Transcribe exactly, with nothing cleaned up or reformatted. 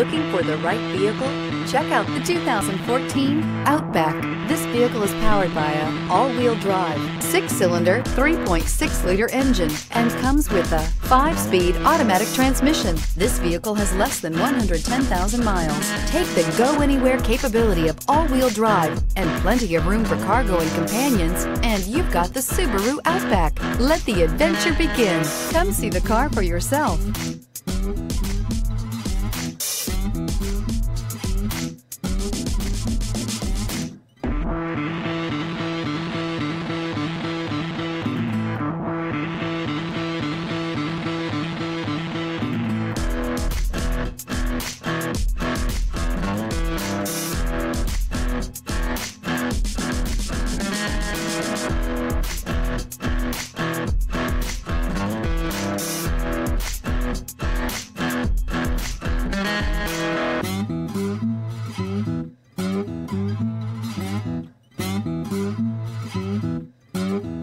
Looking for the right vehicle? Check out the two thousand fourteen Outback. This vehicle is powered by a all-wheel drive, six-cylinder, three point six liter engine, and comes with a five-speed automatic transmission. This vehicle has less than one hundred ten thousand miles. Take the go-anywhere capability of all-wheel drive and plenty of room for cargo and companions, and you've got the Subaru Outback. Let the adventure begin. Come see the car for yourself.